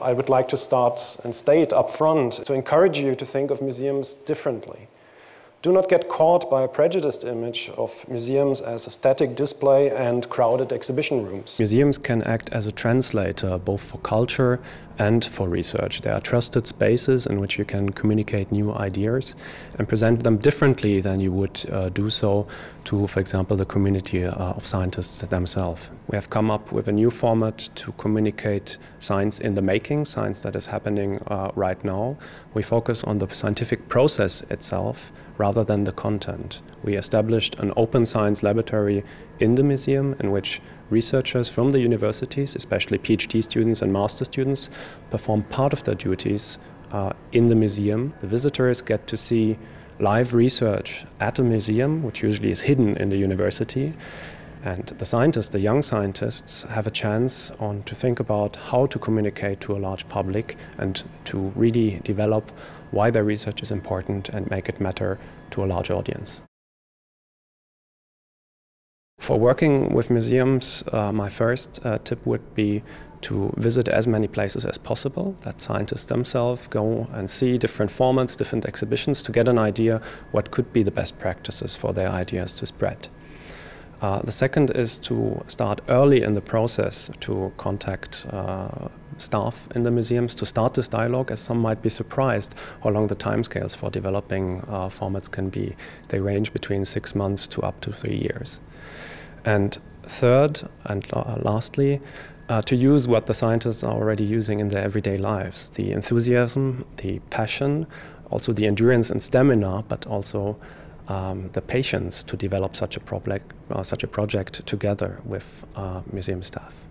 I would like to start and state up front to encourage you to think of museums differently. Do not get caught by a prejudiced image of museums as a static display and crowded exhibition rooms. Museums can act as a translator both for culture and for research. They are trusted spaces in which you can communicate new ideas and present them differently than you would do so to, for example, the community of scientists themselves. We have come up with a new format to communicate science in the making, science that is happening right now. We focus on the scientific process itself rather than the content. We established an open science laboratory in the museum in which researchers from the universities, especially PhD students and master students, perform part of their duties in the museum. The visitors get to see live research at a museum, which usually is hidden in the university. And the scientists, the young scientists, have a chance to think about how to communicate to a large public and to really develop why their research is important and make it matter to a large audience. For working with museums, my first tip would be to visit as many places as possible, that scientists themselves go and see different formats, different exhibitions to get an idea what could be the best practices for their ideas to spread. The second is to start early in the process, to contact staff in the museums, to start this dialogue, as some might be surprised how long the timescales for developing formats can be. They range between 6 months to up to 3 years. And third, and lastly, to use what the scientists are already using in their everyday lives, the enthusiasm, the passion, also the endurance and stamina, but also the patience to develop such a project together with museum staff.